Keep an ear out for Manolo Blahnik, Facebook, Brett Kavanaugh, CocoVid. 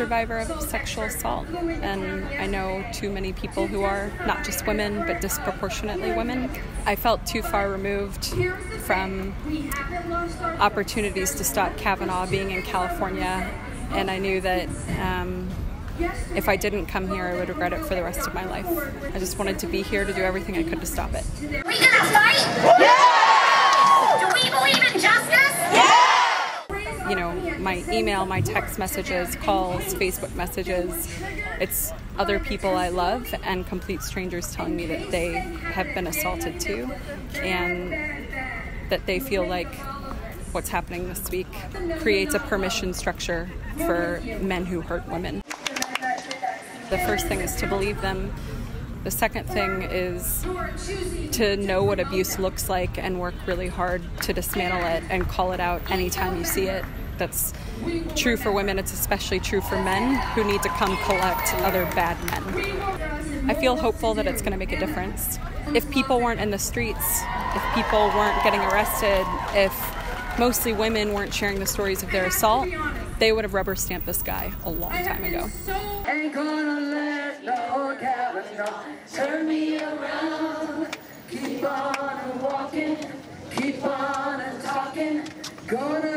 survivor of sexual assault, and I know too many people who are, not just women, but disproportionately women. I felt too far removed from opportunities to stop Kavanaugh being in California, and I knew that if I didn't come here, I would regret it for the rest of my life. I just wanted to be here to do everything I could to stop it. Are we gonna fight? Yeah! Do we believe in justice? Yeah! You know, my email, my text messages, calls, Facebook messages, it's other people I love and complete strangers telling me that they have been assaulted too, and that they feel like what's happening this week creates a permission structure for men who hurt women. The first thing is to believe them. The second thing is to know what abuse looks like and work really hard to dismantle it and call it out anytime you see it. That's true for women. It's especially true for men who need to come collect other bad men. I feel hopeful that it's going to make a difference. If people weren't in the streets, if people weren't getting arrested, if mostly women weren't sharing the stories of their assault, they would have rubber stamped this guy a long time ago. Ain't gonna let no Kavanaugh turn me around. Keep on walking, keep on talking. Gonna